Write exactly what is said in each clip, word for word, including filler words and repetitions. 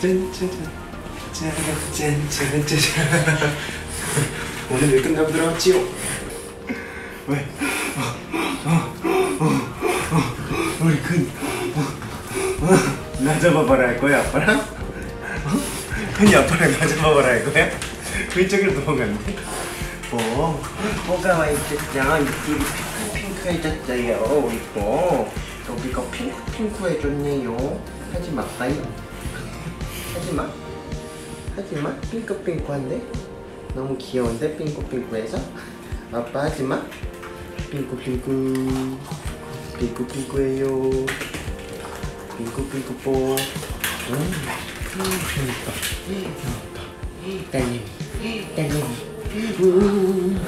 짠짠짠 짠짠짠짠. 오늘 일 끝나보도록 합지요. 왜? 우리 큰 나 잡아봐라 할 거야 아빠랑? 큰이 아빠랑 나 잡아봐라 할 거야? 왼쪽으로 도망갔네. 뽀 뽀가 와있었죠. 입술이 핑크핑크해졌어요. 우리 뽀 여기가 핑크핑크해졌네요. 하지 마빠요. 하지마 하지마. 핑크핑크한데? 너무 귀여운데? 핑크핑크해서? 아빠 하지마. 핑크핑크 핑크핑크해요. 핑크핑크뽀. 응? 핑크핑크 딸님 딸님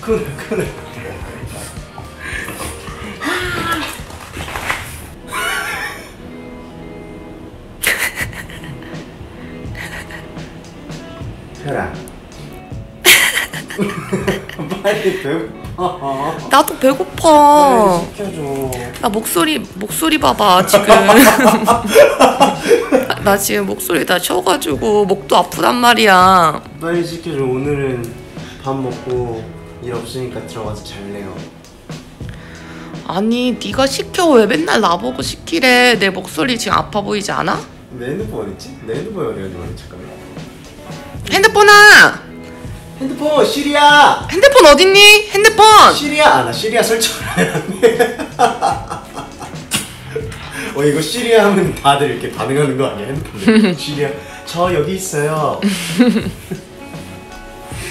그래 그래. 혈아 빨리 배고파. 나도 배고파. 빨리 시켜줘. 나 목소리 목소리 봐봐 지금. 나 지금 목소리 다 쳐가지고 목도 아프단 말이야. 빨리 시켜줘. 오늘은 밥 먹고 일 없으니까 들어가서 잘래요. 아니 네가 시켜. 왜 맨날 나보고 시키래. 내 목소리 지금 아파 보이지 않아? 내 핸드폰 어딨지? 내 핸드폰 어딨지? 잠깐만. 핸드폰아! 핸드폰! 시리야! 핸드폰 어딨니? 핸드폰! 시리야! 아 나 시리야 설정을 해놨네. 어 이거 시리야 하면 다들 이렇게 반응하는 거 아니야? 핸드폰 시리야 저 여기 있어요.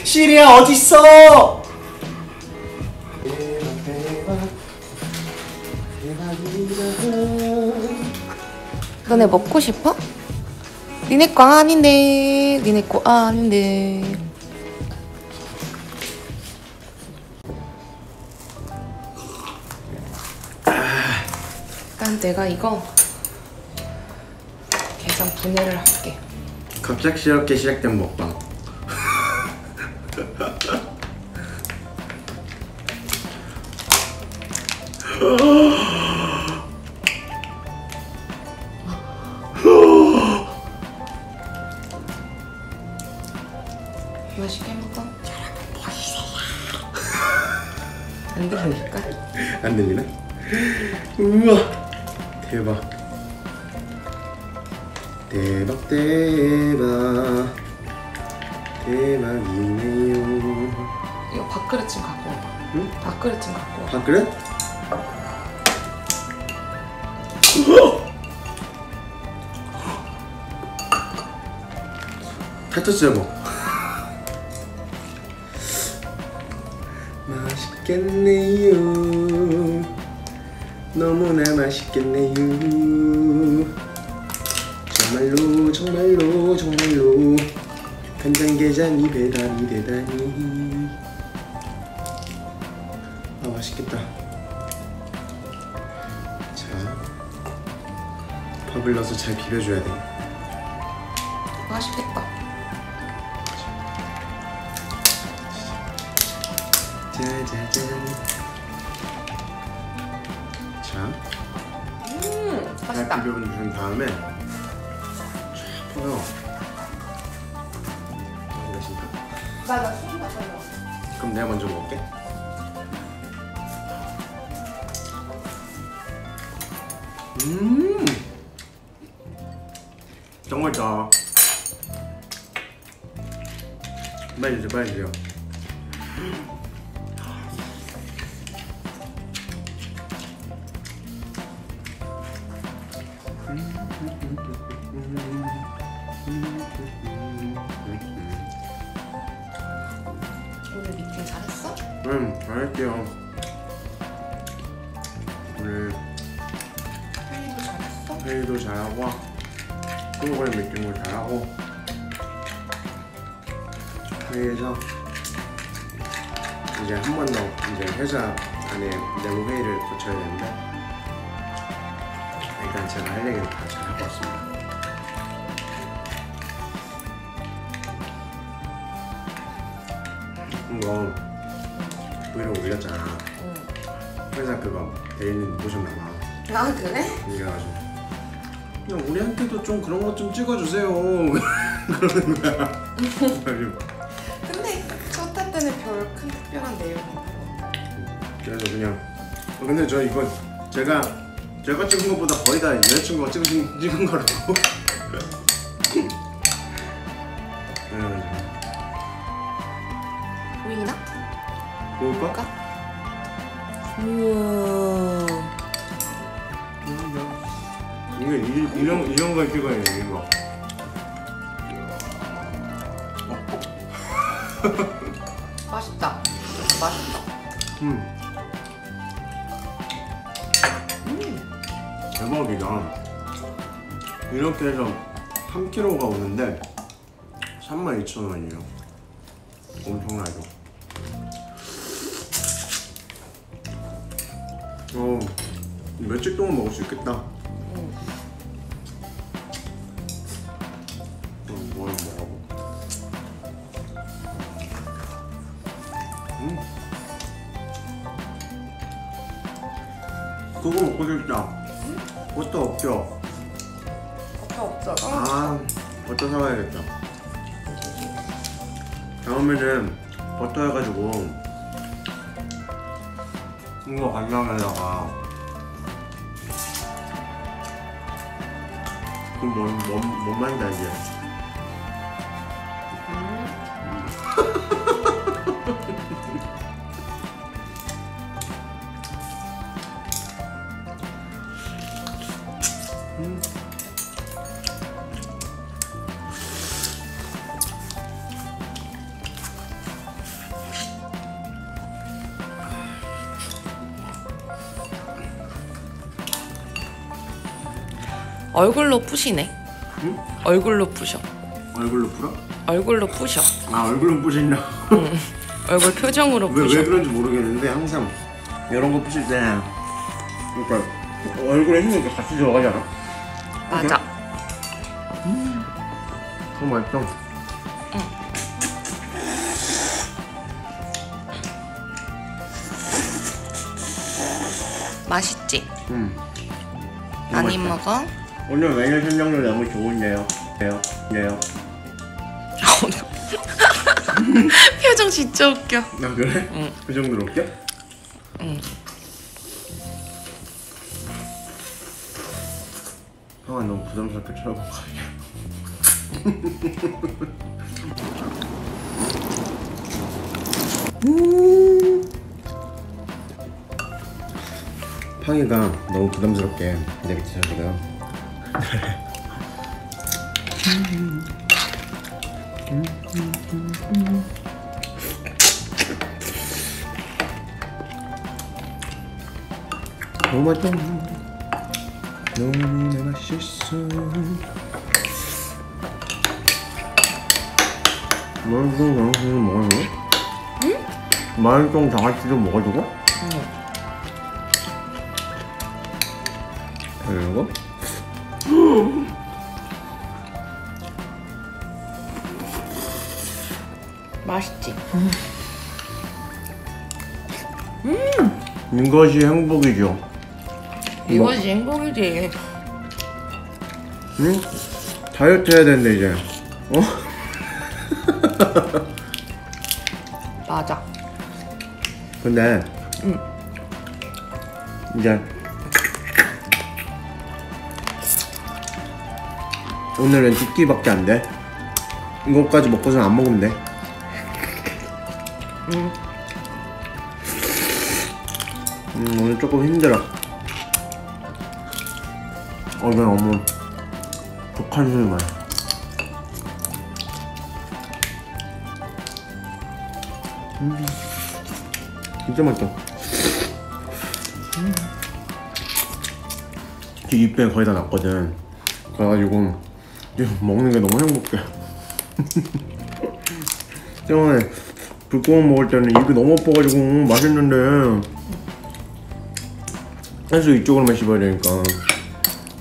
시리야 어딨어? 대박 대박 대박이다. 너네 먹고 싶어? 니네 거 아닌데 니네 거 아닌데. 일단 내가 이거 계산 분해를 할게. 갑작스럽게 시작된 먹방. 맛있게 먹어. 여러분 보이세요? 안 들리니까? 안 들리나? 우와 대박 대박 대박 대박이네요. 이거 밥그릇 좀 갖고 와봐. 응? 밥그릇 좀 갖고 와봐. 밥그릇? 다쳤지 여보? 맛있겠네요. 너무나 맛있겠네요. 정말로 정말로 정말로 간장게장이 배달이 되다니. 아 맛있겠다. 자 밥을 넣어서 잘 비벼줘야 돼. 맛있겠다. 짜자잔. 자, 음, 맛있다. 잘 비벼준 다음에 쫙 뿌려. 맛있다. 나 나 소금 다 뿌려. 그럼 내가 먼저 먹을게. 음, 정말 다. 맛있어, 맛있어. 오늘 미팅 잘했어? 응, 잘했대요. 오늘 회의도 잘했어? 회의도 잘하고 프로그램 미팅도 잘하고 회의에서 이제 한 번 더 이제 회사 안에 내부 회의를 거쳐야 되는데 일단 제가 할 얘기는 다 잘 하고 왔습니다. 이거 브이로그 올렸잖아. 응. 회사 그거 대리님 보셨나봐. 아 그래? 그래가지고 그냥 우리한테도 좀 그런 것 좀 찍어주세요 그러는 거야. 근데 첫타 때는 별 큰 특별한 내용은 그래서 그냥 근데 저 이거 제가 제가 찍은 것보다 거의 다 여자친구가 찍은, 찍은 거라고. 보이나? 보일까? 우와. 이게 이, 이런 이런 걸 찍어야 돼 이거. 맛있다. 맛있다. 음. 대박이다. 이렇게 해서 삼 킬로그램가 오는데 삼만 이천 원이에요. 엄청나죠? 어, 며칠 동안 먹을 수 있겠다. 응. 어, 뭘 먹어보고. 음. 그거 먹고 싶다. 버터 없죠? 버터 없죠. 아, 버터 사와야겠다. 다음에는 버터 해가지고 이거 간장에다가 그 뭔, 뭔, 뭔 말인지 이제. 음. 얼굴로 푸시네. 응? 얼굴로 푸셔. 얼굴로 풀어? 얼굴로 푸셔. 아 얼굴로 푸시냐? 응. 얼굴 표정으로 푸셔. 왜, 왜 그런지 모르겠는데 항상 이런 거 푸실 때 그러니까 얼굴에 힘이 이렇게 같이 들어가잖아. 맞아. 음. 너무 맛있어. 응. 맛있지? 응. 많이 먹어? 오늘 메뉴 설명도 너무 좋은데요. 네요. 네요. 표정 진짜 웃겨. 나 그래? 응. 그 정도로 웃겨? 응. 아, 너무 부담스럽게 쳐다볼 거 아니야. 음 팡이가 너무 부담스럽게 내 밑에 자리가. 너무 맛있다. 너무나 맛있어. 말똥 당신도 먹어줘? 응? 말똥 당신도 먹어주고? 응. 그리고? 맛있지? 음. 음. 이것이 행복이죠. 이거지 행복이지. 응? 다이어트 해야 되는데 이제. 어? 맞아. 근데 응. 이제 오늘은 두 끼밖에 안 돼. 이것까지 먹고서는 안 먹으면 돼. 응. 음, 오늘 조금 힘들어. 어, 왜 너무 독한 술만. 음, 진짜 맛있다. 음. 이 입에 거의 다 났거든. 그래가지고 먹는 게 너무 행복해. 저번에 불고기 먹을 때는 입이 너무 아파가지고 맛있는데 계속 이쪽으로만 씹어야 되니까.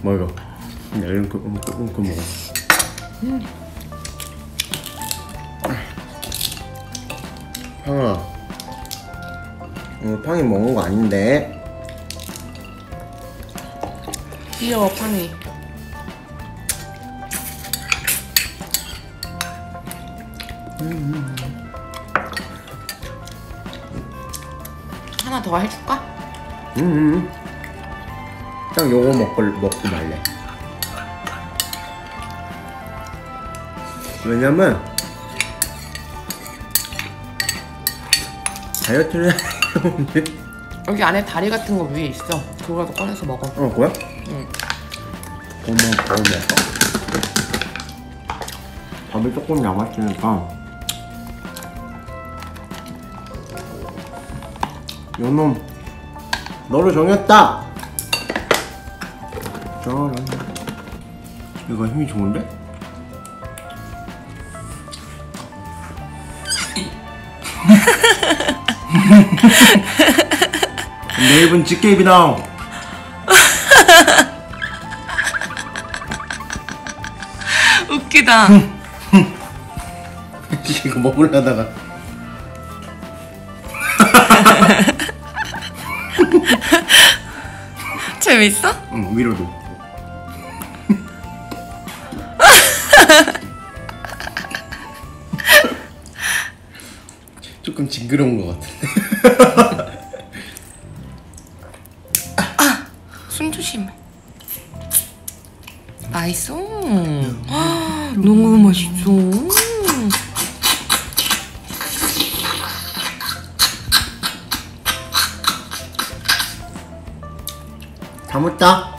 먹어. 야, 이런 거, 이런 거, 이런 거 먹어. 음. 팡아, 오늘 팡이 먹은 거 아닌데. 귀여워 팡이. 음. 하나 더 해줄까? 음. 딱 요거 먹고 먹고 말래. 왜냐면 다이어트를 하는데 여기 안에 다리 같은 거 위에 있어. 그거라도 꺼내서 먹어. 어, 그거야? 응. 고마워, 고마워. 밥이 조금 남았으니까 요놈 너로 정했다! 짜란. 이거 힘이 좋은데? 내 입은 집게입이다. 웃기다. 이거 먹으려다가 재밌어? 응, 위로도. 조금 징그러운 것 같은데. 아! 숨 조심해. 맛있어. 아, 너무 맛있어. 다 먹었다.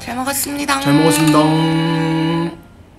잘 먹었습니다. 잘 먹었습니다.